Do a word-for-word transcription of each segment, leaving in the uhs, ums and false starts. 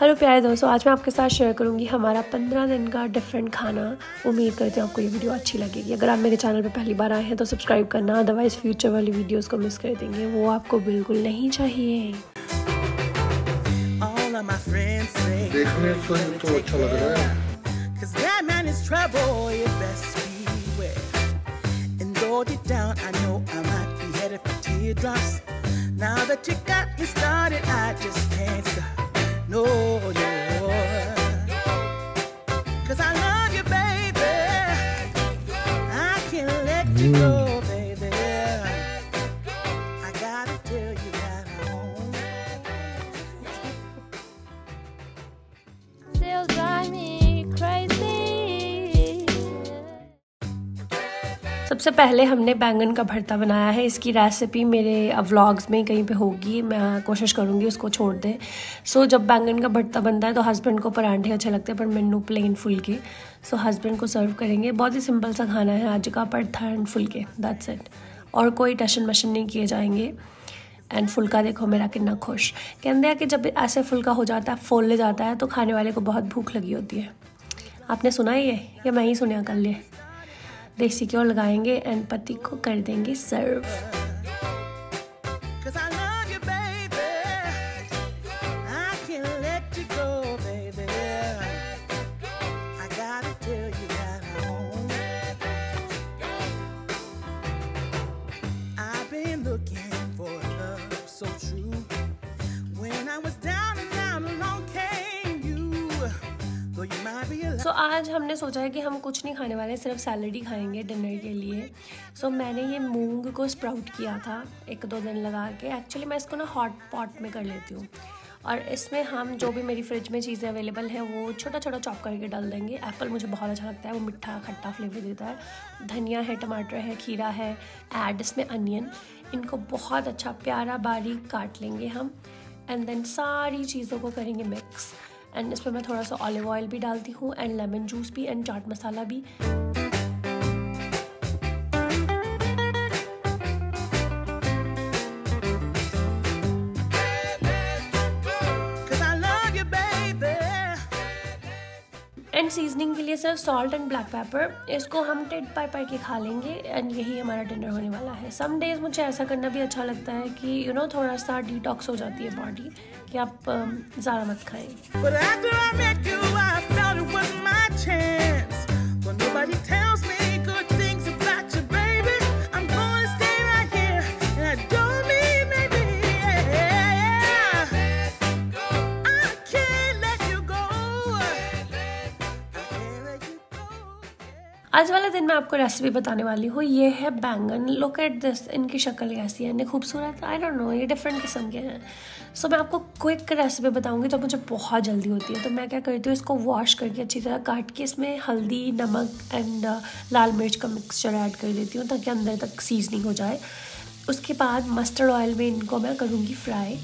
Hello प्यारे दोस्तों, आज मैं आपके साथ शेयर करूंगी हमारा पंद्रह दिन का डिफरेंट खाना। उम्मीद करती हूँ आपको ये वीडियो अच्छी लगेगी। अगर आप मेरे चैनल पर पहली बार आए हैं तो सब्सक्राइब करना, अदरवाइज़ फ्यूचर वाली वीडियोस को मिस कर देंगे, वो आपको बिल्कुल नहीं चाहिए। देखने तो अच्छा लग रहा है। No, no, cause I love you, baby. I can't let you go, baby. I gotta tell you that I own it. Still drive me crazy. सबसे पहले हमने बैंगन का भरता बनाया है। इसकी रेसिपी मेरे व्लॉग्स में कहीं पे होगी, मैं कोशिश करूँगी उसको छोड़ दें। सो so, जब बैंगन का भरता बनता है तो हस्बैंड को परांठे अच्छे लगते हैं, पर मैनू प्लेन फुलके। सो so, हस्बैंड को सर्व करेंगे। बहुत ही सिंपल सा खाना है आज का, भरता एंड फुलके, दैट्स इट। और कोई टशन मशन नहीं किए जाएंगे। एंड फुलका देखो मेरा कितना खुश। कहते हैं कि जब ऐसे फुलका हो जाता है, फोल जाता है, तो खाने वाले को बहुत भूख लगी होती है। आपने सुना ही है या मैं ही सुना कर लिए। देसी घी लगाएंगे एंड पति को कर देंगे सर्व। सो so, आज हमने सोचा है कि हम कुछ नहीं खाने वाले, सिर्फ सैलड ही खाएंगे डिनर के लिए। सो so, मैंने ये मूंग को स्प्राउट किया था एक दो दिन लगा के। एक्चुअली मैं इसको ना हॉट पॉट में कर लेती हूँ, और इसमें हम जो भी मेरी फ्रिज में चीज़ें अवेलेबल हैं वो छोटा छोटा चॉप करके डाल देंगे। एप्पल मुझे बहुत अच्छा लगता है, वो मिठा खट्टा फ्लेवर देता है। धनिया है, टमाटर है, खीरा है, ऐड इसमें अनियन। इनको बहुत अच्छा प्यारा बारीक काट लेंगे हम, एंड देन सारी चीज़ों को करेंगे मिक्स। एंड इसमें मैं थोड़ा सा ऑलिव ऑयल भी डालती हूँ, एंड लेमन जूस भी, एंड चाट मसाला भी। एंड सीजनिंग के लिए सिर्फ सॉल्ट एंड ब्लैक पेपर। इसको हम टिट पाई पाई के खा लेंगे, एंड यही हमारा डिनर होने वाला है। सम डेज़ मुझे ऐसा करना भी अच्छा लगता है कि यू you नो know, थोड़ा सा डिटॉक्स हो जाती है बॉडी, कि आप ज़्यादा मत खाएं। आज वाले दिन मैं आपको रेसिपी बताने वाली हूँ। ये है बैंगन, लुक एट दिस, इनकी शक्ल कैसी है, इन्हें खूबसूरत, आई डोंट नो, ये डिफरेंट किस्म के हैं। सो so, मैं आपको क्विक रेसिपी बताऊँगी। जब मुझे बहुत जल्दी होती है तो मैं क्या करती हूँ, इसको वॉश करके अच्छी तरह काट के इसमें हल्दी, नमक एंड लाल मिर्च का मिक्सचर ऐड कर देती हूँ ताकि अंदर तक सीजनिंग हो जाए। उसके बाद मस्टर्ड ऑयल में इनको मैं करूँगी फ्राई।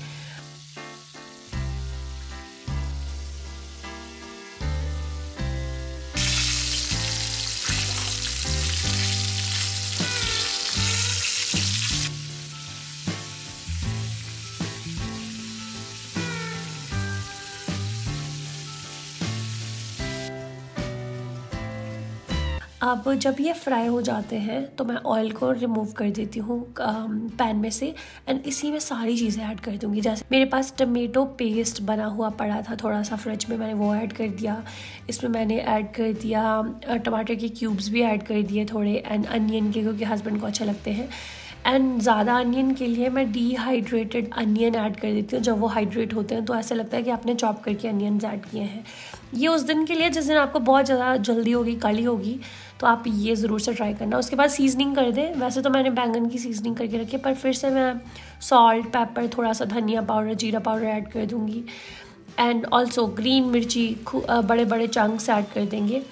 अब जब ये फ्राई हो जाते हैं तो मैं ऑयल को रिमूव कर देती हूँ पैन में से, एंड इसी में सारी चीज़ें ऐड कर दूँगी। जैसे मेरे पास टमेटो पेस्ट बना हुआ पड़ा था थोड़ा सा फ्रिज में, मैंने वो ऐड कर दिया। इसमें मैंने ऐड कर दिया टमाटर के क्यूब्स भी ऐड कर दिए थोड़े, एंड अनियन के, क्योंकि हस्बैंड को अच्छे लगते हैं। एंड ज़्यादा अनियन के लिए मैं डीहाइड्रेटेड अनियन ऐड कर देती हूँ। जब वो हाइड्रेट होते हैं तो ऐसा लगता है कि आपने चॉप करके अनियन ऐड किए हैं। ये उस दिन के लिए जिस दिन आपको बहुत ज़्यादा जल्दी होगी, काली होगी, तो आप ये ज़रूर से ट्राई करना। उसके बाद सीजनिंग कर दें। वैसे तो मैंने बैंगन की सीजनिंग करके रखी है, पर फिर से मैं सॉल्ट, पेपर, थोड़ा सा धनिया पाउडर, जीरा पाउडर ऐड कर दूँगी, एंड ऑल्सो ग्रीन मिर्ची बड़े बड़े चंक्स ऐड कर देंगे,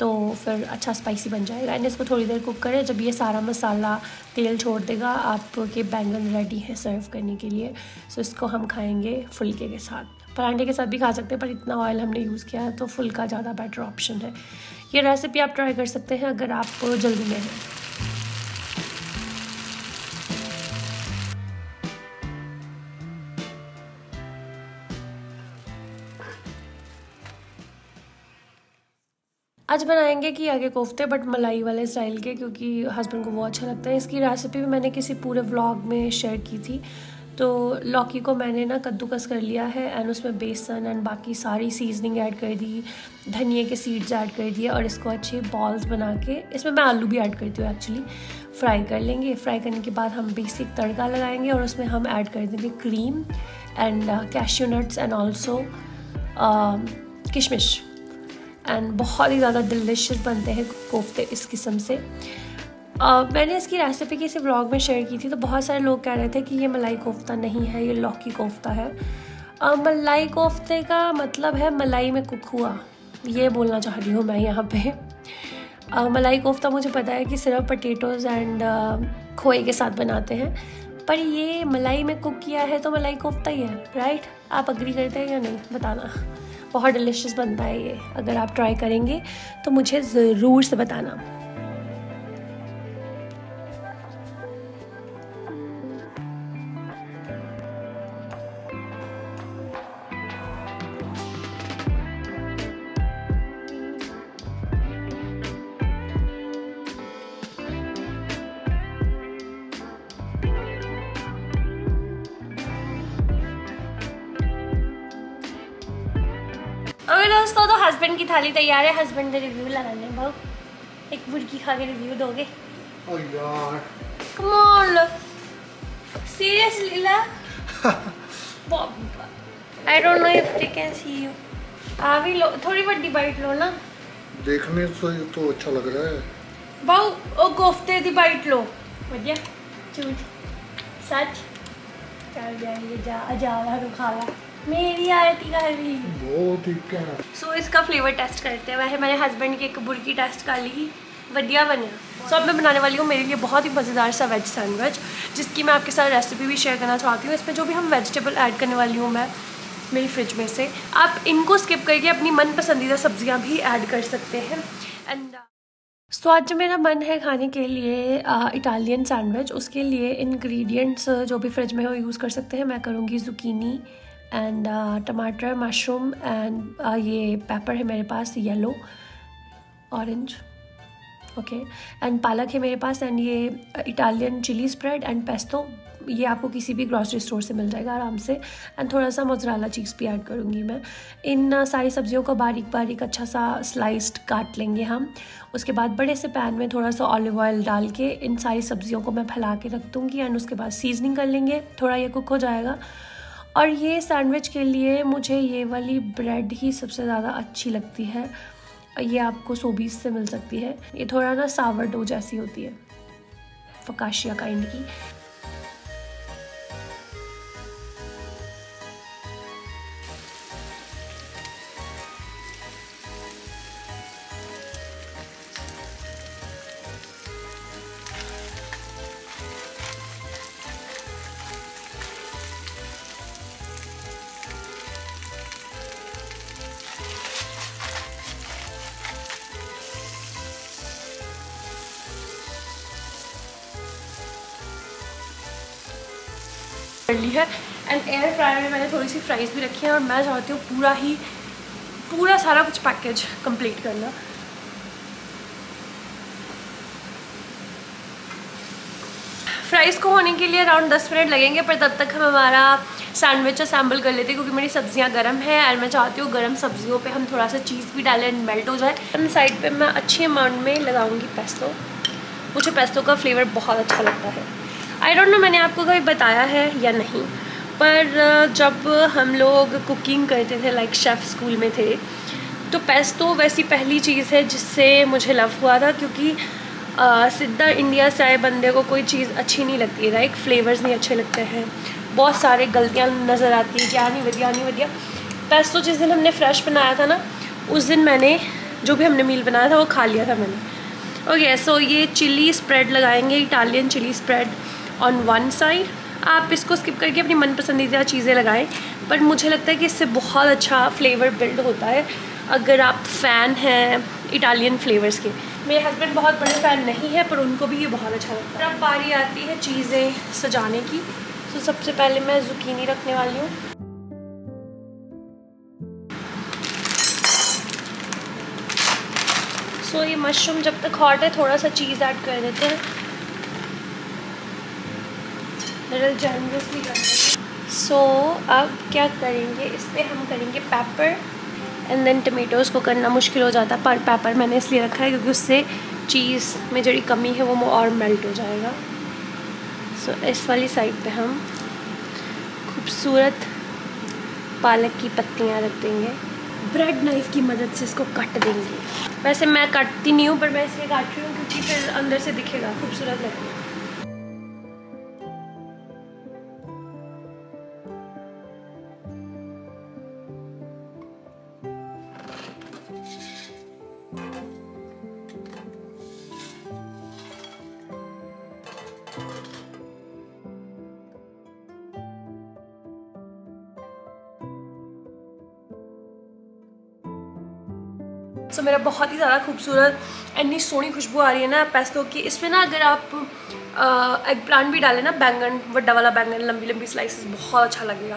तो फिर अच्छा स्पाइसी बन जाएगा। एंड इसको थोड़ी देर कुक करें। जब ये सारा मसाला तेल छोड़ देगा, आपके बैंगन रेडी है सर्व करने के लिए। सो इसको हम खाएंगे फुलके के साथ, परांठे के साथ भी खा सकते हैं, पर इतना ऑयल हमने यूज़ किया है तो फुलका ज़्यादा बेटर ऑप्शन है। ये रेसिपी आप ट्राई कर सकते हैं अगर आप जल्दी में हैं। आज बनाएंगे कि आगे कोफ्ते बट मलाई वाले स्टाइल के, क्योंकि हस्बैंड को वो अच्छा लगता है। इसकी रेसिपी भी मैंने किसी पूरे व्लॉग में शेयर की थी। तो लौकी को मैंने ना कद्दूकस कर लिया है एंड उसमें बेसन एंड बाकी सारी सीजनिंग ऐड कर दी, धनिए के सीड्स ऐड कर दिए और इसको अच्छे बॉल्स बना के, इसमें मैं आलू भी ऐड करती हूँ एक्चुअली, फ्राई कर लेंगे। फ्राई करने के बाद हम बेसिक तड़का लगाएंगे और उसमें हम ऐड कर देंगे cream and cashew nuts and also किशमिश एंड बहुत ही ज़्यादा डिलिशियस बनते हैं कोफ्ते इस किस्म से। Uh, मैंने इसकी रेसिपी किसी व्लॉग में शेयर की थी, तो बहुत सारे लोग कह रहे थे कि ये मलाई कोफ्ता नहीं है, ये लौकी कोफ्ता है। uh, मलाई कोफ्ते का मतलब है मलाई में कुक हुआ, ये बोलना चाह रही हूँ मैं यहाँ पे। uh, मलाई कोफ्ता मुझे पता है कि सिर्फ पटेटोज़ एंड uh, खोए के साथ बनाते हैं, पर ये मलाई में कुक किया है तो मलाई कोफ्ता ही है, राइट? आप अग्री करते हैं या नहीं बताना। बहुत डिलिशियस बनता है ये, अगर आप ट्राई करेंगे तो मुझे ज़रूर से बताना। अगर दोस्तों तो हस्बैंड की थाली तैयार है, हस्बैंड का रिव्यू लगाने भाव, एक बुर्की खा के रिव्यू दोगे? ओ यार कम ऑन, सीरियसली ला। I don't know if they can see you. आ भी लो, थोड़ी बड़ी बाइट लो ना, देखने से तो अच्छा लग रहा है भाव। ओ कोफ्ते दी बाइट लो, बढ़िया चूज सच चल जाएंगे। जा जा रहा खा ला मेरी आरती का भी बहुत ही क्या। सो so, इसका फ्लेवर टेस्ट करते हैं। वह मैंने हस्बैंड की एक बुर्की टेस्ट कर ली, बढ़िया बने। सो so, अब मैं बनाने वाली हूँ मेरे लिए बहुत ही मज़ेदार सा वेज सैंडविच, जिसकी मैं आपके साथ रेसिपी भी शेयर करना चाहती हूँ। इसमें जो भी हम वेजिटेबल ऐड करने वाली हूँ मैं मेरी फ्रिज में से, आप इनको स्किप करके अपनी मन पसंदीदा सब्जियाँ भी ऐड कर सकते हैं। एंड सो आज मेरा मन है खाने के लिए इटालियन सैंडविच। उसके लिए इन्ग्रीडियंट्स जो भी फ्रिज में हो यूज़ कर सकते हैं। मैं करूँगी जुकीनी एंड टमाटर, मशरूम एंड ये पेपर है मेरे पास येलो ऑरेंज, ओके, एंड पालक है मेरे पास एंड ये Italian chilli spread and pesto. ये आपको किसी भी ग्रॉसरी स्टोर से मिल जाएगा आराम से। एंड थोड़ा सा मोज़रेला चीज़ भी ऐड करूँगी मैं। इन सारी सब्जियों को बारीक बारीक अच्छा सा स्लाइस्ड काट लेंगे हम। उसके बाद बड़े से पैन में थोड़ा सा ऑलिव ऑयल डाल के इन सारी सब्जियों को मैं फैला के रख दूँगी एंड उसके बाद सीजनिंग कर लेंगे, थोड़ा ये कुक हो जाएगा। और ये सैंडविच के लिए मुझे ये वाली ब्रेड ही सबसे ज़्यादा अच्छी लगती है। ये आपको सोबीस से मिल सकती है। ये थोड़ा ना सावर डो जैसी होती है, फकाशिया काइंड की। कर ली है एंड एयर फ्रायर में मैंने थोड़ी सी फ्राइज़ भी रखी हैं और मैं चाहती हूँ पूरा ही पूरा सारा कुछ पैकेज कंप्लीट करना। फ्राइज़ को होने के लिए अराउंड दस मिनट लगेंगे, पर तब तक हम हमारा सैंडविच असैम्बल कर लेते हैं, क्योंकि मेरी सब्जियां गर्म हैं एंड मैं चाहती हूँ गर्म सब्जियों पे हम थोड़ा सा चीज़ भी डालें एंड मेल्ट हो जाए। एंड साइड पर मैं अच्छी अमाउंट में लगाऊँगी पेस्टो। मुझे पेस्टो का फ्लेवर बहुत अच्छा लगता है। आई डोंट नो मैंने आपको कभी बताया है या नहीं, पर जब हम लोग कुकिंग करते थे लाइक शेफ़ स्कूल में थे, तो पेस्टो वैसी पहली चीज़ है जिससे मुझे लव हुआ था, क्योंकि सीधा इंडिया से आए बंदे को कोई चीज़ अच्छी नहीं लगती, लाइक फ्लेवर्स नहीं अच्छे लगते हैं, बहुत सारे गलतियाँ नज़र आती हैं, क्या नहीं बढ़िया नहीं बढ़िया। पेस्टो जिस दिन हमने फ्रेश बनाया था ना, उस दिन मैंने जो भी हमने मील बनाया था वो खा लिया था मैंने। ओके सो ये चिली स्प्रेड लगाएंगे, Italian chilli spread on one side. आप इसको स्किप करके अपनी मन पसंदीदा चीज़ें लगाएं, पर मुझे लगता है कि इससे बहुत अच्छा फ्लेवर बिल्ड होता है अगर आप फ़ैन हैं इटालियन फ्लेवर्स के। मेरे हस्बैंड बहुत बड़े फ़ैन नहीं है, पर उनको भी ये बहुत अच्छा लगता है। अब बारी आती है चीज़ें सजाने की। तो सबसे पहले मैं जुकीनी रखने वाली हूँ। सो so, ये मशरूम जब तक हॉट है थोड़ा सा चीज़ ऐड कर देते हैं, लिटिल जेनरसली कर देते हैं। सो अब क्या करेंगे, इस पर हम करेंगे पेपर एंड देन टमेटोज़ को करना मुश्किल हो जाता है, पर पेपर मैंने इसलिए रखा है क्योंकि उससे चीज़ में जड़ी कमी है वो और मेल्ट हो जाएगा। सो so, इस वाली साइड पे हम खूबसूरत पालक की पत्तियाँ रख देंगे, ब्रेड नाइफ़ की मदद से इसको कट देंगे। वैसे मैं काटती नहीं हूँ पर मैं इसलिए काट रही हूँ क्योंकि फिर अंदर से दिखेगा, खूबसूरत लगेगा। सो so, मेरा बहुत ही ज़्यादा खूबसूरत इतनी सोहनी खुशबू आ रही है ना पेस्तो की। इसमें ना अगर आप एग प्लांट भी डालें ना, बैंगन बड्डा वाला बैंगन लंबी लंबी स्लाइसेस, बहुत अच्छा लगेगा।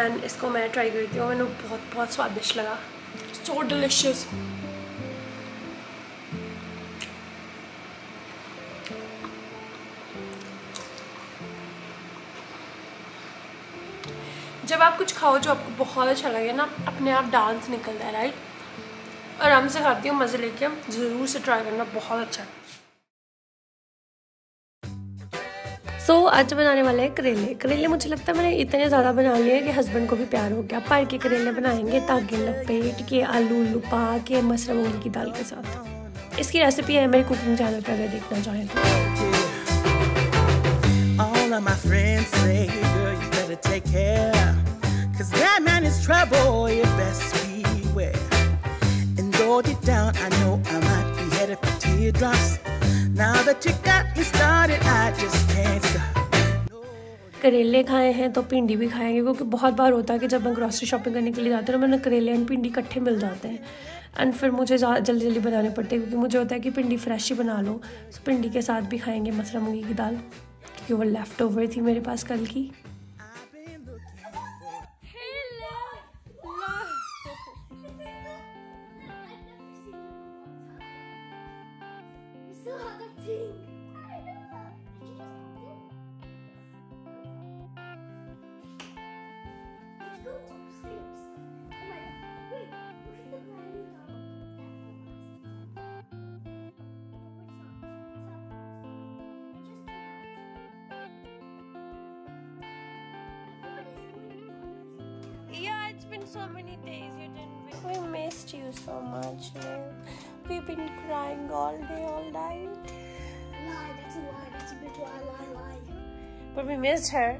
एंड इसको मैं ट्राई करती हूँ, मैंने बहुत बहुत स्वादिष्ट लगा, सो डिलिशियस। जब आप कुछ खाओ जो आपको बहुत अच्छा लगे ना, अपने आप डांस निकलता है, राइट। आराम से खाती हूँ मज़े लेके, ज़रूर से ट्राई करना, बहुत अच्छा है। सो so, आज बनाने वाले हैं करेले। करेले मुझे लगता है मैंने इतने ज़्यादा बना लिए हैं कि हस्बैंड को भी प्यार हो गया। पार के करेले बनाएंगे ताकि लपेट के आलू लुपा के मसर मूंग की दाल के साथ। इसकी रेसिपी है मेरे कुकिंग चैनल पर, अगर देखना चाहें तो। it down I know I might be headed for teardrops now that you got me started I just can't stop। करेले खाए हैं तो भिंडी भी खाएंगे, क्योंकि बहुत बार होता है कि जब मैं ग्रॉसरी शॉपिंग करने के लिए जाती हूँ तो मैंने करेले एंड भिंडी इकट्ठे मिल जाते हैं एंड फिर मुझे जल्दी जल्दी बनाने पड़ते हैं, क्योंकि मुझे होता है कि भिंडी फ्रेश ही बना लो। सो भिंडी के साथ भी खाएंगे मसर मूंगी की दाल, क्योंकि वो लेफ्ट ओवर थी मेरे पास कल की। So many days you didn't miss. We missed you so much. We've been crying all day, all night. Lie, that's a lie. That's a big lie, lie, lie. But we missed her.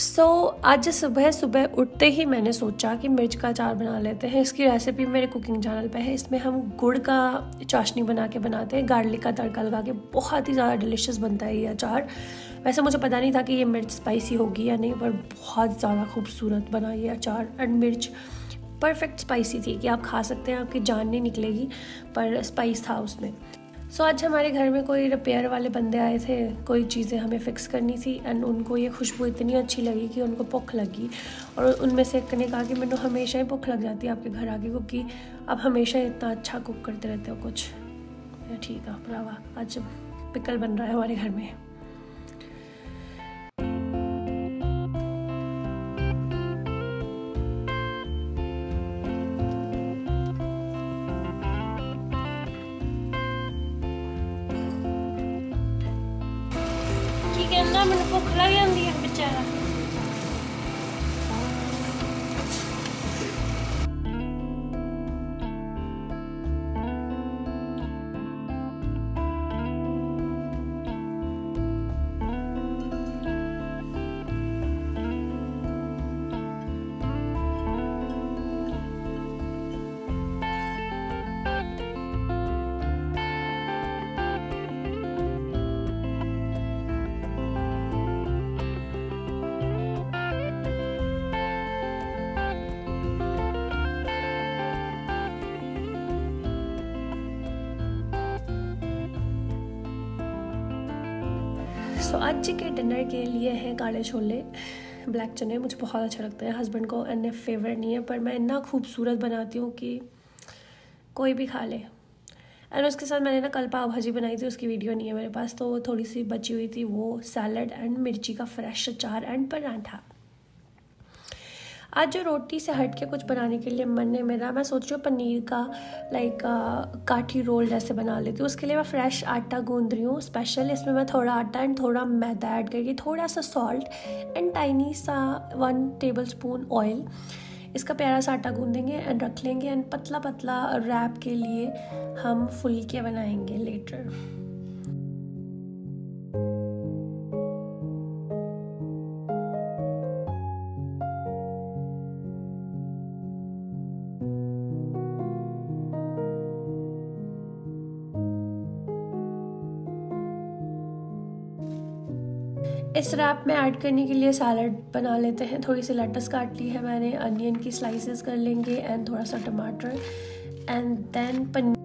So so, आज सुबह सुबह उठते ही मैंने सोचा कि मिर्च का अचार बना लेते हैं। इसकी रेसिपी मेरे कुकिंग चैनल पे है। इसमें हम गुड़ का चाशनी बना के बनाते हैं, गार्लिक का तड़का लगा के, बहुत ही ज़्यादा डिलिशियस बनता है ये अचार। वैसे मुझे पता नहीं था कि ये मिर्च स्पाइसी होगी या नहीं, पर बहुत ज़्यादा खूबसूरत बना ये अचार। एंड मिर्च परफेक्ट स्पाइसी थी कि आप खा सकते हैं, आपकी जान नहीं निकलेगी, पर स्पाइस था उसमें। सो so, आज हमारे घर में कोई रिपेयर वाले बंदे आए थे, कोई चीज़ें हमें फ़िक्स करनी थी एंड उनको ये खुशबू इतनी अच्छी लगी कि उनको भूख लगी। और उनमें से एक ने कहा कि मैंने हमेशा ही भूख लग जाती है आपके घर आके, क्योंकि आप हमेशा इतना अच्छा कुक करते रहते हो। कुछ ठीक है, भरावा आज पिकल बन रहा है हमारे घर में। कहना मैंने भुख लग जाती है बेचारा। सो so, आज के डिनर के लिए है काले छोले। ब्लैक चने मुझे बहुत अच्छा लगता है। हस्बैंड को अन्य फेवरेट नहीं है, पर मैं इतना खूबसूरत बनाती हूँ कि कोई भी खा ले। एंड उसके साथ मैंने ना कल पाव भाजी बनाई थी, उसकी वीडियो नहीं है मेरे पास, तो वो थोड़ी सी बची हुई थी, वो सैलड एंड मिर्ची का फ्रेश अचार एंड पराठा। आज जो रोटी से हट के कुछ बनाने के लिए मन है मेरा, मैं सोच रही हूँ पनीर का लाइक काठी रोल जैसे बना लेती हूँ। उसके लिए मैं फ़्रेश आटा गूंद रही हूँ स्पेशल। इसमें मैं थोड़ा आटा एंड थोड़ा मैदा ऐड करके, थोड़ा सा सॉल्ट एंड टाइनी सा वन टेबलस्पून ऑयल, इसका प्यारा सा आटा गूंदेंगे एंड रख लेंगे। एंड पतला पतला रैप के लिए हम फुलके बनाएंगे लेटर। इस रैप में ऐड करने के लिए सैलड बना लेते हैं। थोड़ी सी लेटस काट ली है मैंने, अनियन की स्लाइसेस कर लेंगे एंड थोड़ा सा टमाटर एंड देन पनीर।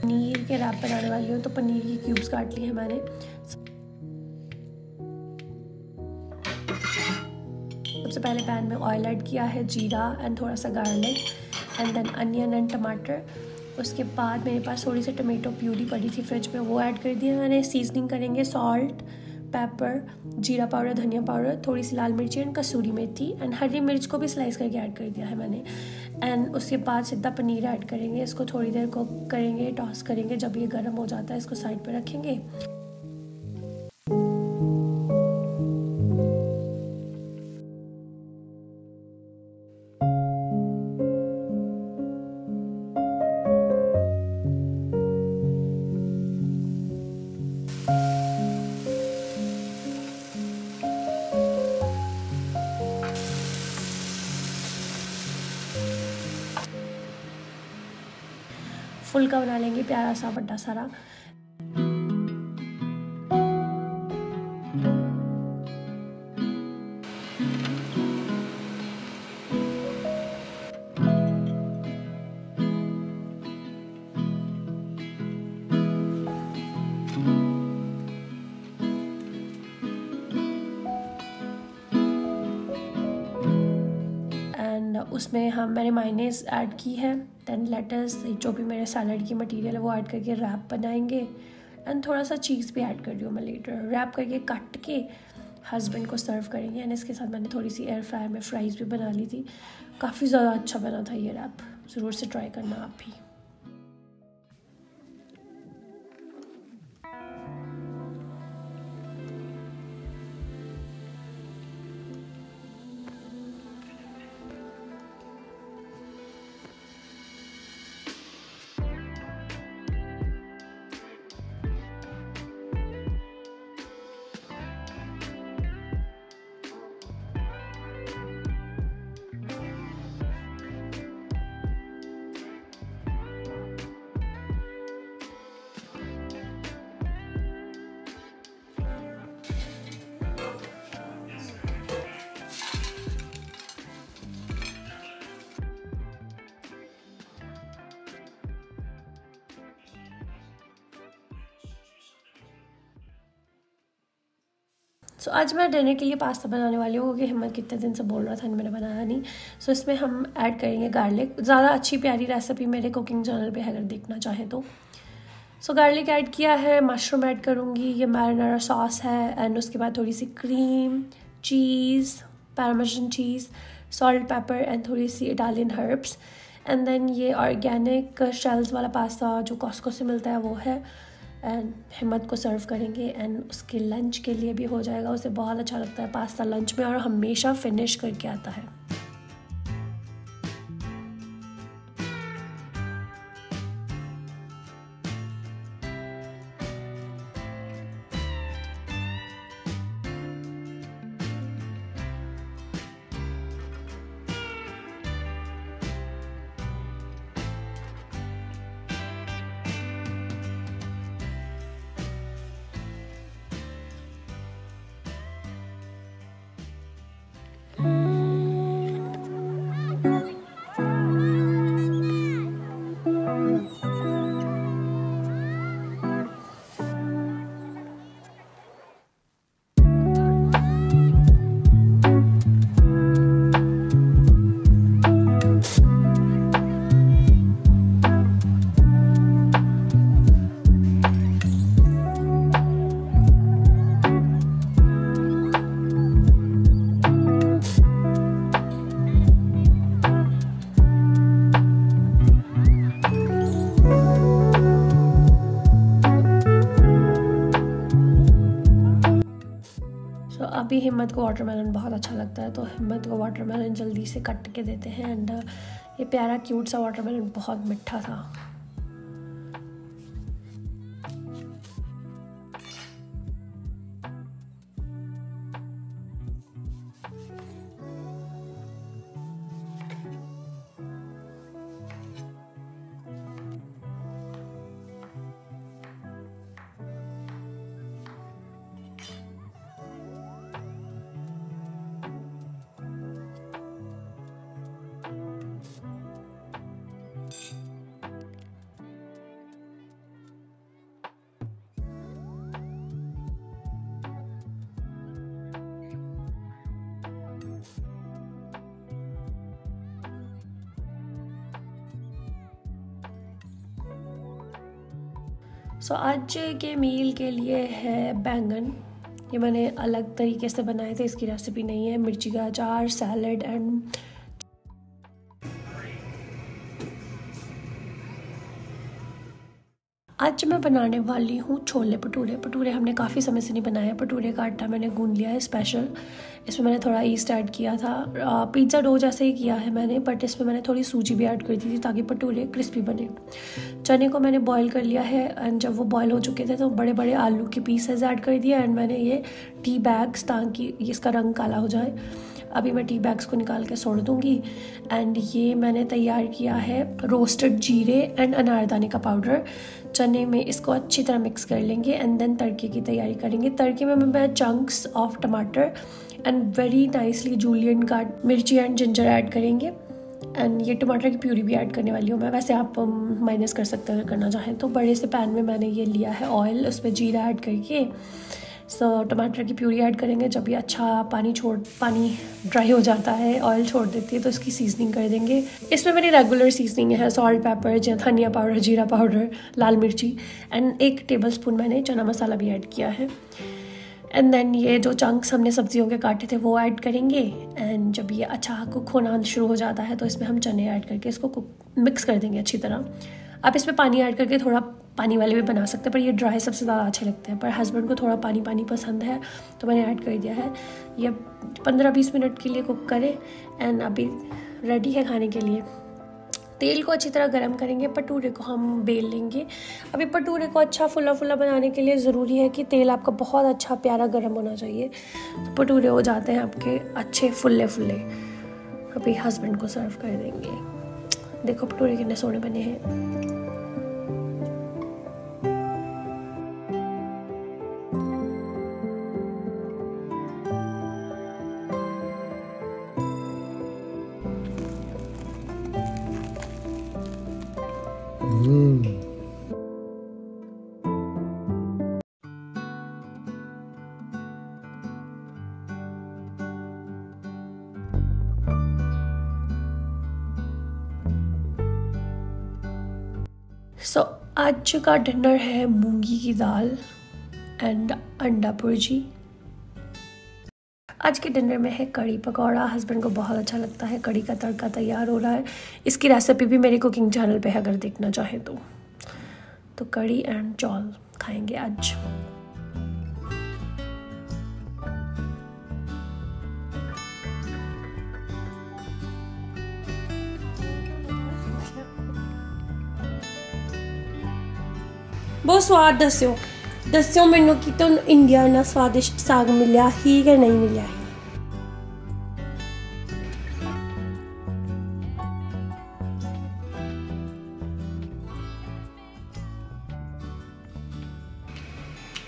पनीर के रैप बनाने वाली हूँ, तो पनीर की क्यूब्स काट ली है मैंने। सबसे पहले पैन में ऑयल ऐड किया है, जीरा एंड थोड़ा सा garlic and then onion and टमाटर। उसके बाद मेरे पास थोड़ी सी टमाटो प्यूरी पड़ी थी फ्रिज में, वो ऐड कर दी है मैंने। सीजनिंग करेंगे सॉल्ट, पेपर, जीरा पाउडर, धनिया पाउडर, थोड़ी सी लाल मिर्ची एंड कसूरी मेथी एंड हरी मिर्च को भी स्लाइस करके ऐड कर दिया है मैंने। एंड उसके बाद सीधा पनीर ऐड करेंगे, इसको थोड़ी देर कुक करेंगे, टॉस करेंगे। जब ये गर्म हो जाता है इसको साइड पर रखेंगे। फुल्का बना लेंगे प्यारा सा बड़ा सारा। एंड उसमें हम मैंने मायोनेज़ ऐड की है, देन लेटस, जो भी मेरे सैलड की मटेरियल है वो ऐड करके रैप बनाएंगे एंड थोड़ा सा चीज़ भी ऐड कर रही हूँ मैं लेटर। रैप करके कट के हस्बैंड को सर्व करेंगे। एंड इसके साथ मैंने थोड़ी सी एयर फ्रायर में फ्राइज़ भी बना ली थी। काफ़ी ज़्यादा अच्छा बना था ये रैप, ज़रूर से ट्राई करना आप भी। सो so, आज मैं डिनर के लिए पास्ता बनाने वाली हूँ, क्योंकि हिम्मत कितने दिन से बोल रहा था मैंने बनाया नहीं। सो so, इसमें हम ऐड करेंगे गार्लिक। ज़्यादा अच्छी प्यारी रेसिपी मेरे कुकिंग चैनल पे है, अगर देखना चाहे तो। सो so, गार्लिक ऐड किया है, मशरूम ऐड करूँगी, ये मैरिनेरा सॉस है एंड उसके बाद थोड़ी सी cream, cheese, parmesan cheese, salt, pepper and थोड़ी सी इटालियन हर्ब्स। एंड देन ये ऑर्गेनिक शेल्स वाला पास्ता जो कॉस्को से मिलता है वो है। एंड हिम्मत को सर्व करेंगे एंड उसके लंच के लिए भी हो जाएगा। उसे बहुत अच्छा लगता है पास्ता लंच में और हमेशा फिनिश करके आता है। Thank mm -hmm. you. हिम्मत को वाटरमेलन बहुत अच्छा लगता है, तो हिम्मत को वाटरमेलन जल्दी से कट के देते हैं। एंड ये प्यारा क्यूट सा वाटरमेलन बहुत मीठा था। सो so, आज के मील के लिए है बैंगन। ये मैंने अलग तरीके से बनाए थे, इसकी रेसिपी नहीं है। मिर्ची का अचार, सैलड एंड आज मैं बनाने वाली हूँ छोले भटूरे। भटूरे हमने काफ़ी समय से नहीं बनाए। भटूरे का आटा मैंने गूंद लिया है स्पेशल। इसमें मैंने थोड़ा ईस्ट ऐड किया था, पिज़्ज़ा डो जैसे ही किया है मैंने, बट इसमें मैंने थोड़ी सूजी भी ऐड कर दी थी ताकि भटूरे क्रिस्पी बने। चने को मैंने बॉईल कर लिया है एंड जब वो बॉयल हो चुके थे तो बड़े बड़े आलू के पीसेज ऐड कर दिए। एंड मैंने ये टी बैग्स, ताकि इसका रंग काला हो जाए, अभी मैं टी बैग्स को निकाल के छोड़ दूँगी। एंड ये मैंने तैयार किया है रोस्टेड जीरे एंड अनारदाने का पाउडर। चने में इसको अच्छी तरह मिक्स कर लेंगे एंड देन तड़के की तैयारी करेंगे। तड़के में मैं चंक्स ऑफ टमाटर एंड वेरी नाइसली जूलियन काट मिर्ची एंड जिंजर ऐड करेंगे। एंड ये टमाटर की प्यूरी भी ऐड करने वाली हूँ मैं, वैसे आप माइनस कर सकते हैं करना चाहें तो। बड़े से पैन में मैंने ये लिया है ऑयल, उस पर जीरा ऐड करके सो so, टमाटर की प्यूरी ऐड करेंगे। जब ये अच्छा पानी छोड़ पानी ड्राई हो जाता है, ऑयल छोड़ देती है, तो इसकी सीजनिंग कर देंगे। इसमें मेरी रेगुलर सीजनिंग है सॉल्ट, पेपर, धनिया पाउडर, जीरा पाउडर, लाल मिर्ची एंड एक टेबलस्पून मैंने चना मसाला भी ऐड किया है। एंड देन ये जो चंक्स हमने सब्जियों के काटे थे वो ऐड करेंगे। एंड जब ये अच्छा कुक होना शुरू हो जाता है तो इसमें हम चने ऐड करके इसको कुक मिक्स कर देंगे अच्छी तरह। आप इसमें पानी ऐड करके थोड़ा पानी वाले भी बना सकते हैं, पर ये ड्राई सबसे ज़्यादा अच्छे लगते हैं। पर हस्बैंड को थोड़ा पानी पानी पसंद है तो मैंने ऐड कर दिया है। ये पंद्रह बीस मिनट के लिए कुक करें एंड अभी रेडी है खाने के लिए। तेल को अच्छी तरह गर्म करेंगे, भटूरे को हम बेल लेंगे। अभी भटूरे को अच्छा फुला फुला बनाने के लिए ज़रूरी है कि तेल आपका बहुत अच्छा प्यारा गर्म होना चाहिए। तो भटूरे हो जाते हैं आपके अच्छे फुल्ले फुल्ले, अभी हस्बैंड को सर्व कर देंगे। देखो भटूरे कितने सोने बने हैं। Mm. So, आज का डिनर है मूंगी की दाल एंड अंडा भुर्जी। आज के डिनर में है कड़ी पकौड़ा। हस्बैंड को बहुत अच्छा लगता है। कड़ी का तड़का तैयार हो रहा है। इसकी रेसिपी भी मेरे कुकिंग चैनल पे है अगर देखना चाहे तो। तो कड़ी एंड चौल खाएंगे आज। बहुत स्वाद दस्यो दस्यो मैनू कि तो इंडिया ना स्वादिष्ट साग मिलया ही कि नहीं मिलया ही।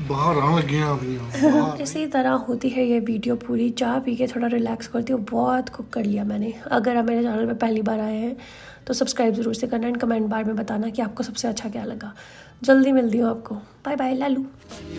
बाहर आने लगी आप। इसी तरह होती है ये वीडियो पूरी। चाय पी के थोड़ा रिलैक्स करती हूँ। बहुत कुक कर लिया मैंने। अगर आप मेरे चैनल पर पहली बार आए हैं तो सब्सक्राइब ज़रूर से करना एंड कमेंट बार में बताना कि आपको सबसे अच्छा क्या लगा। जल्दी मिलती हूँ आपको। Bye bye Lalu.